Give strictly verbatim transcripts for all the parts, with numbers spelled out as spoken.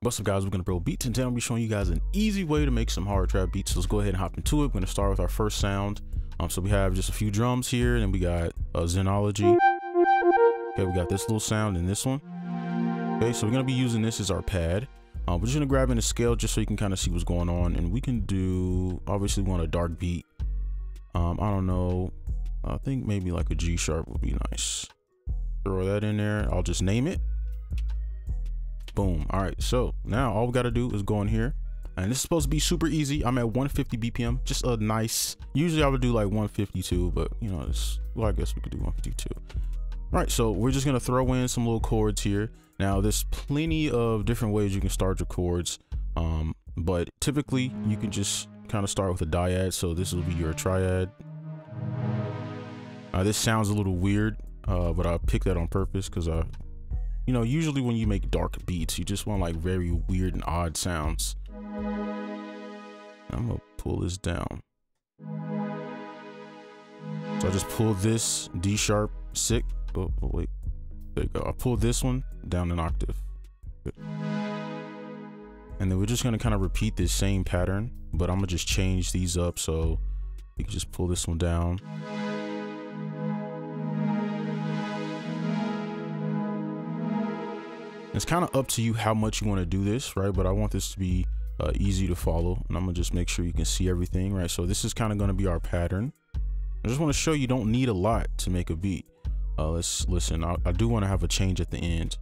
What's up, guys? We're gonna build beats, and today I'm gonna be showing you guys an easy way to make some hard trap beats. So let's go ahead and hop into it. We're gonna start with our first sound. Um, so we have just a few drums here, and then we got uh, Xenology. Okay, we got this little sound and this one. Okay, so we're gonna be using this as our pad. Um, we're just gonna grab in a scale just so you can kind of see what's going on, and we can do obviously we want a dark beat. Um, I don't know. I think maybe like a G sharp would be nice. Throw that in there. I'll just name it. Boom. All right, so now all we got to do is go in here, and this is supposed to be super easy. I'm at one fifty B P M, just a nice, usually I would do like one fifty-two, but you know, it's, well, I guess we could do one fifty-two. All right, so we're just going to throw in some little chords here. Now there's plenty of different ways you can start your chords, um, but typically you can just kind of start with a dyad. So this will be your triad. Uh, this sounds a little weird, uh, but I picked that on purpose because I You know, usually when you make dark beats, you just want like very weird and odd sounds. I'm gonna pull this down. So I just pull this D sharp six. Oh, oh wait, there you go. I pull this one down an octave. Good. And then we're just gonna kind of repeat this same pattern, but I'm gonna just change these up. So you can just pull this one down. It's kind of up to you how much you want to do this, right? But I want this to be uh, easy to follow, and I'm gonna just make sure you can see everything, right? So this is kind of going to be our pattern. I just want to show you don't need a lot to make a beat. Uh, let's listen. I, I do want to have a change at the end.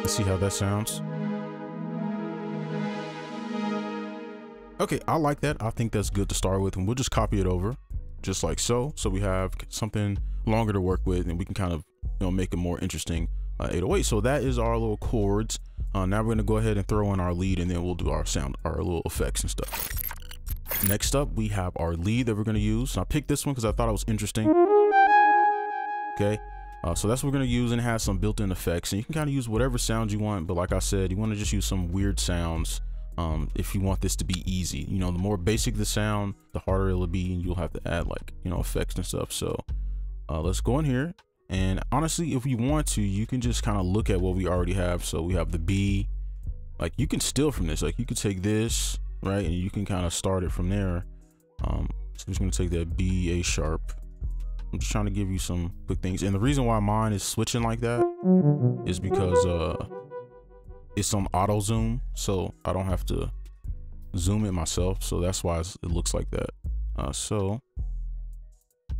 Let's see how that sounds. Okay, I like that. I think that's good to start with, and we'll just copy it over just like so. So we have something longer to work with, and we can kind of, you know, make it more interesting uh, eight oh eight. So that is our little chords. Uh, now we're gonna go ahead and throw in our lead, and then we'll do our sound, our little effects and stuff. Next up, we have our lead that we're gonna use. And I picked this one because I thought it was interesting. Okay, uh, so that's what we're gonna use, and it has some built-in effects. And you can kind of use whatever sounds you want, but like I said, you wanna just use some weird sounds. Um, if you want this to be easy, you know, the more basic the sound, the harder it'll be, and you'll have to add like, you know, effects and stuff. So uh, let's go in here. And honestly, if you want to, you can just kind of look at what we already have. So we have the B, like you can steal from this, like you could take this, right? And you can kind of start it from there. Um, so I'm just going to take that B, A sharp. I'm just trying to give you some quick things. And the reason why mine is switching like that is because, uh, it's on auto zoom, so I don't have to zoom it myself, so that's why it looks like that. Uh, so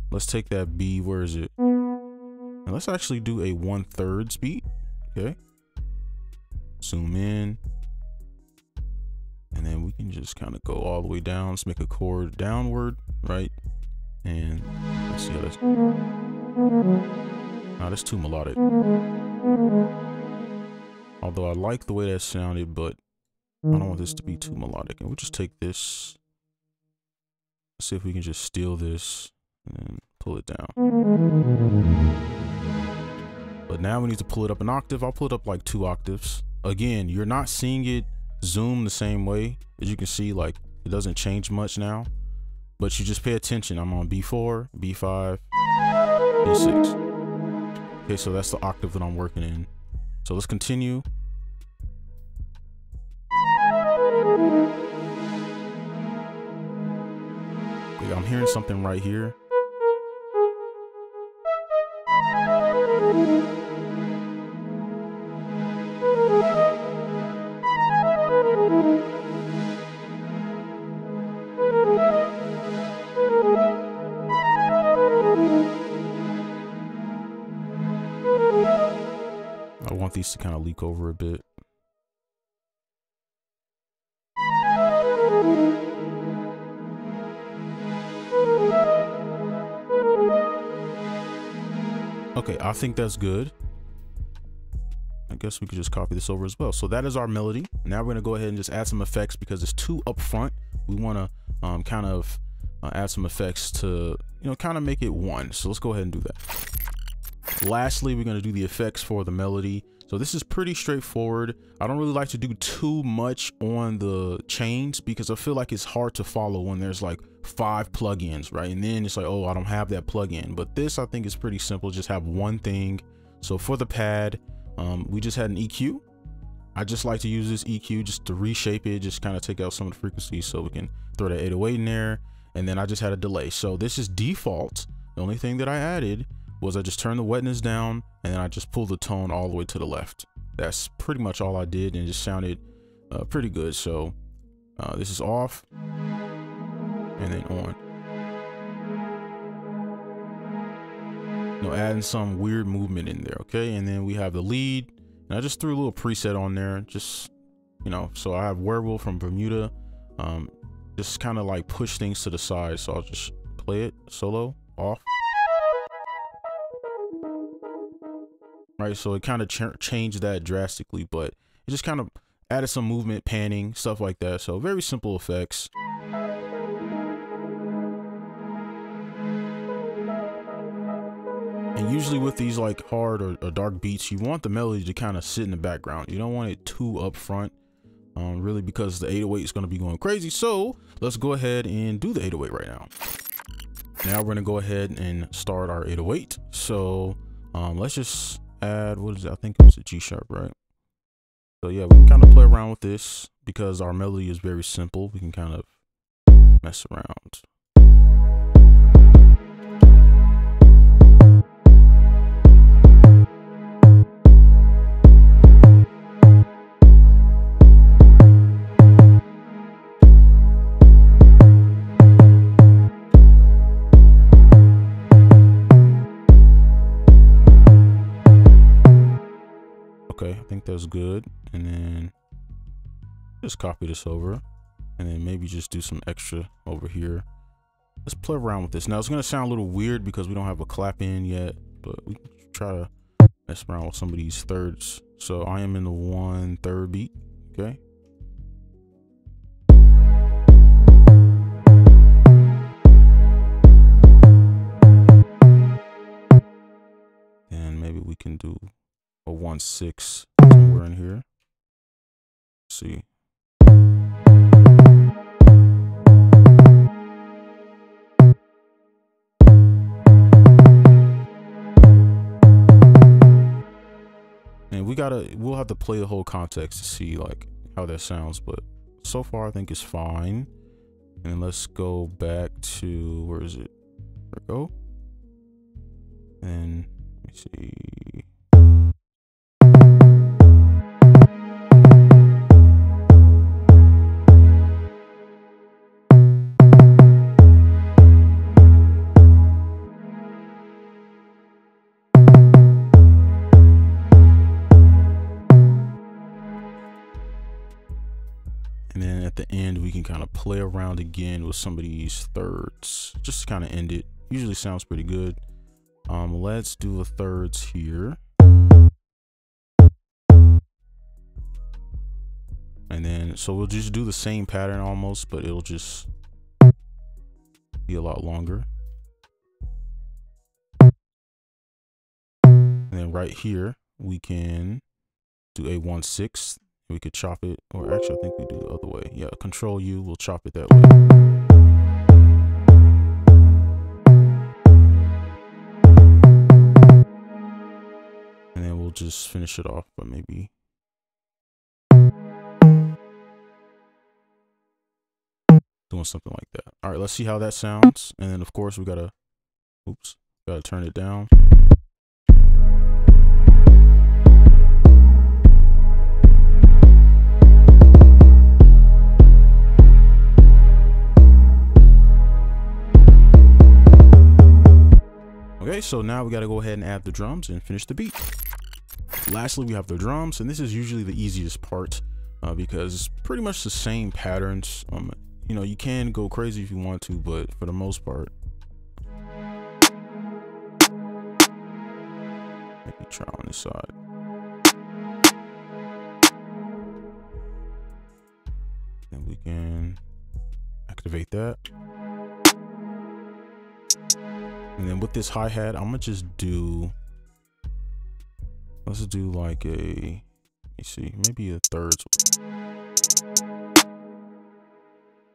let's take that B, where is it? And let's actually do a one thirds beat. Okay, zoom in, and then we can just kind of go all the way down. Let's make a chord downward, right? And let's see how that's. Now that's too melodic. Although I like the way that sounded, but I don't want this to be too melodic. And we'll just take this. Let's see if we can just steal this and pull it down. But now we need to pull it up an octave. I'll pull it up like two octaves. Again, you're not seeing it zoom the same way. As you can see, like it doesn't change much now, but you just pay attention. I'm on B four, B five, B six. Okay, so that's the octave that I'm working in. So let's continue. Okay, I'm hearing something right here. These to kind of leak over a bit. Okay, I think that's good. I guess we could just copy this over as well. So that is our melody. Now we're gonna go ahead and just add some effects because it's too upfront. We wanna um, kind of uh, add some effects to, you know, kind of make it one. So let's go ahead and do that. Lastly, we're going to do the effects for the melody. So this is pretty straightforward. I don't really like to do too much on the chains because I feel like it's hard to follow when there's like five plugins, right? And then it's like, oh, I don't have that plugin. But this, I think, is pretty simple. Just have one thing. So for the pad, um, we just had an E Q. I just like to use this E Q just to reshape it, just kind of take out some of the frequencies so we can throw that eight oh eight in there. And then I just had a delay. So this is default. The only thing that I added was I just turned the wetness down and then I just pulled the tone all the way to the left. That's pretty much all I did, and it just sounded uh, pretty good. So uh, this is off and then on. Now adding some weird movement in there, okay? And then we have the lead, and I just threw a little preset on there, just, you know, so I have Werewolf from Bermuda, um, just kind of like push things to the side. So I'll just play it solo, off. Right, so it kind of ch changed that drastically, but it just kind of added some movement, panning, stuff like that. So very simple effects. And usually with these like hard or, or dark beats, you want the melody to kind of sit in the background. You don't want it too up front, um, really, because the eight oh eight is going to be going crazy. So let's go ahead and do the eight oh eight right now. Now we're going to go ahead and start our eight oh eight. So um, let's just add, what is it? I think it's a G sharp, right? So yeah, we can kind of play around with this because our melody is very simple. We can kind of mess around. That's good, and then just copy this over and then maybe just do some extra over here. Let's play around with this. Now it's gonna sound a little weird because we don't have a clap in yet, but we can try to mess around with some of these thirds. So I am in the one third beat, okay? And maybe we can do a one six. We're in here. Let's see. And we gotta, we'll have to play the whole context to see like how that sounds, but so far I think it's fine. And let's go back to, where is it? There we go. And let me see. Kind of play around again with some of these thirds just to kind of end it. Usually sounds pretty good. Um let's do the thirds here, and then so we'll just do the same pattern almost, but it'll just be a lot longer. And then right here we can do a one sixth. We could chop it, or actually I think we do the other way. Yeah, control U, we'll chop it that way. And then we'll just finish it off, but maybe. Doing something like that. All right, let's see how that sounds. And then of course we gotta, oops, gotta turn it down. So now we got to go ahead and add the drums and finish the beat. Lastly, we have the drums, and this is usually the easiest part uh, because it's pretty much the same patterns. Um, you know, you can go crazy if you want to, but for the most part, let me try on this side. And we can activate that. And then with this hi-hat, I'm gonna just do Let's do like a, let me see, maybe a third.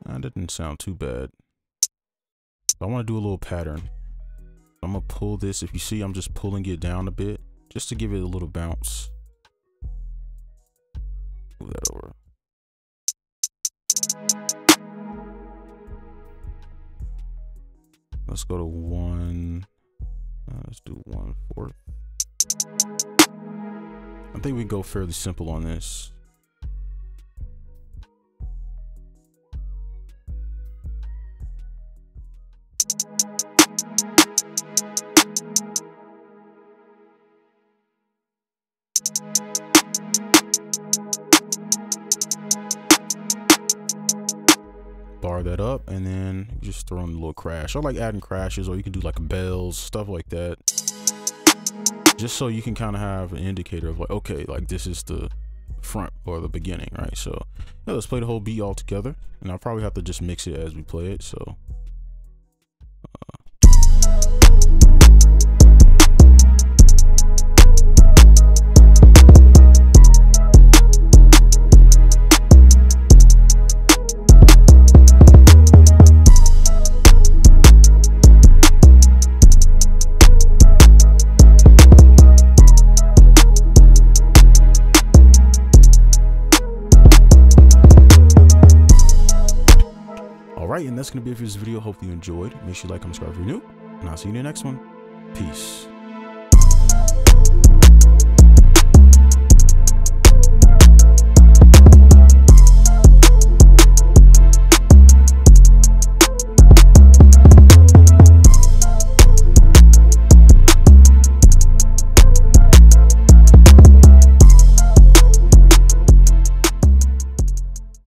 That didn't sound too bad. I want to do a little pattern. I'm gonna pull this. If you see, I'm just pulling it down a bit just to give it a little bounce. Move that over. Let's go to one. Uh, let's do one fourth. I think we can go fairly simple on this. Bar that up and then just throw in a little crash. I like adding crashes, or you can do like bells, stuff like that, just so you can kind of have an indicator of like, okay, like this is the front or the beginning, right? So yeah, let's play the whole beat all together, and I'll probably have to just mix it as we play it. So right, and that's going to be it for this video. Hopefully you enjoyed. Make sure you like, comment, subscribe if you're new, and I'll see you in the next one. Peace.